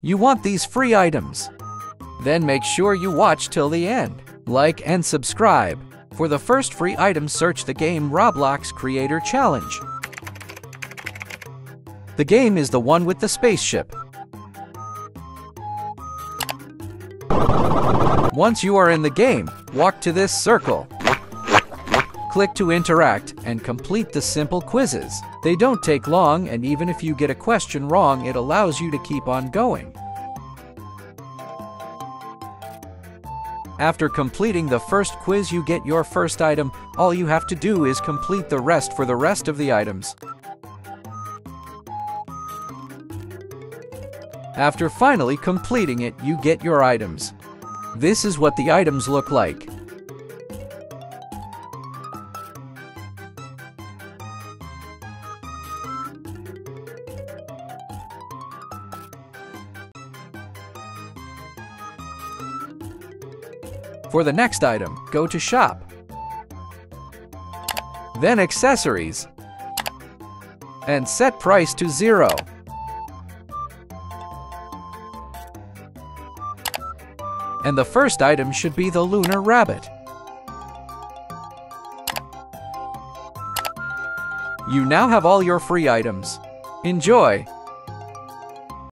You want these free items? Then make sure you watch till the end. Like and subscribe. For the first free item, search the game Roblox Creator Challenge. The game is the one with the spaceship. Once you are in the game, walk to this circle. Click to interact and complete the simple quizzes. They don't take long, and even if you get a question wrong, it allows you to keep on going. After completing the first quiz, you get your first item. All you have to do is complete the rest for the rest of the items. After finally completing it, you get your items. This is what the items look like. For the next item, go to Shop, then Accessories, and set price to 0. And the first item should be the Lunar Rabbit. You now have all your free items. Enjoy!